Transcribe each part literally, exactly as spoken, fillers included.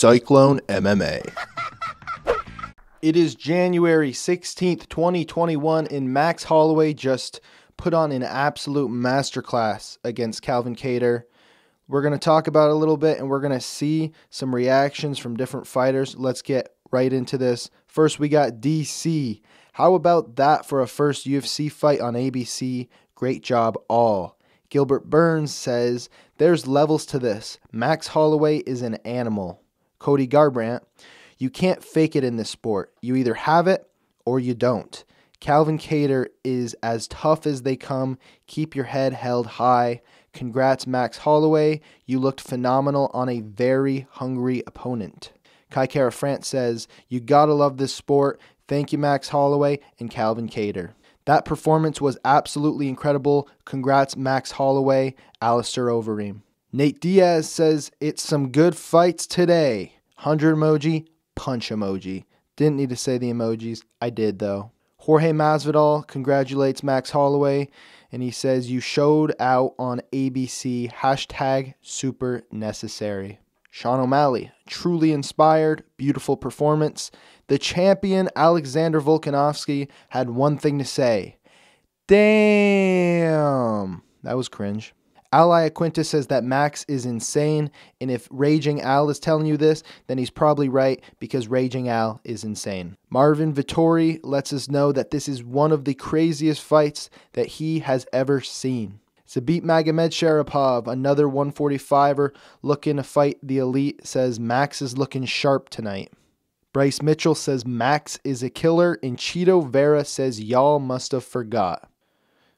Cyclone M M A. It is January sixteenth, twenty twenty-one, and Max Holloway just put on an absolute masterclass against Calvin Kattar. We're going to talk about it a little bit, and we're going to see some reactions from different fighters. Let's get right into this. First, we got D C. How about that for a first U F C fight on A B C? Great job, all. Gilbert Burns says, there's levels to this. Max Holloway is an animal. Cody Garbrandt, you can't fake it in this sport. You either have it or you don't. Calvin Kattar is as tough as they come. Keep your head held high. Congrats, Max Holloway. You looked phenomenal on a very hungry opponent. Kai Kara-France says, you gotta love this sport. Thank you, Max Holloway and Calvin Kattar. That performance was absolutely incredible. Congrats, Max Holloway, Alistair Overeem. Nate Diaz says, it's some good fights today. one hundred emoji, punch emoji. Didn't need to say the emojis. I did, though. Jorge Masvidal congratulates Max Holloway, and he says, you showed out on A B C, hashtag super necessary. Sean O'Malley, truly inspired, beautiful performance. The champion, Alexander Volkanovski, had one thing to say. Damn, that was cringe. Al Iaquinta says that Max is insane, and if Raging Al is telling you this, then he's probably right, because Raging Al is insane. Marvin Vittori lets us know that this is one of the craziest fights that he has ever seen. Zabit Magomed Sharapov, another one forty-fiver looking to fight the elite, says Max is looking sharp tonight. Bryce Mitchell says Max is a killer, and Cheeto Vera says y'all must have forgot.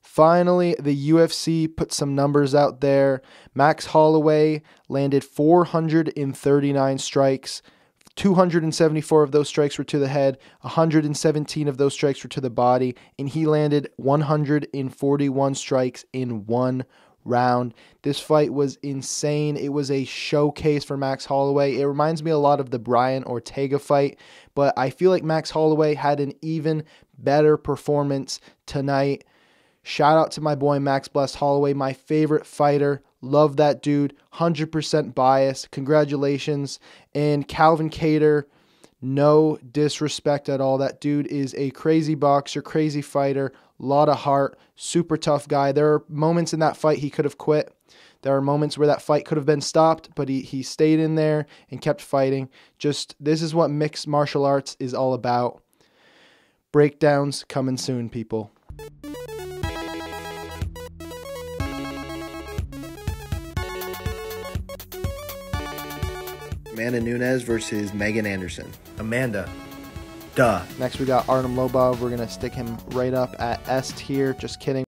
Finally, the U F C put some numbers out there. Max Holloway landed four hundred thirty-nine strikes. two hundred seventy-four of those strikes were to the head. one hundred seventeen of those strikes were to the body. And he landed one hundred forty-one strikes in one round. This fight was insane. It was a showcase for Max Holloway. It reminds me a lot of the Brian Ortega fight. But I feel like Max Holloway had an even better performance tonight. Shout out to my boy Max Blessed Holloway, my favorite fighter. Love that dude. one hundred percent biased. Congratulations. And Calvin Kattar, no disrespect at all. That dude is a crazy boxer, crazy fighter, lot of heart, super tough guy. There are moments in that fight he could have quit. There are moments where that fight could have been stopped, but he, he stayed in there and kept fighting. Just, this is what mixed martial arts is all about. Breakdowns coming soon, people. Amanda Nunez versus Megan Anderson. Amanda. Duh. Next we got Artem Lobov. We're going to stick him right up at S tier. Just kidding.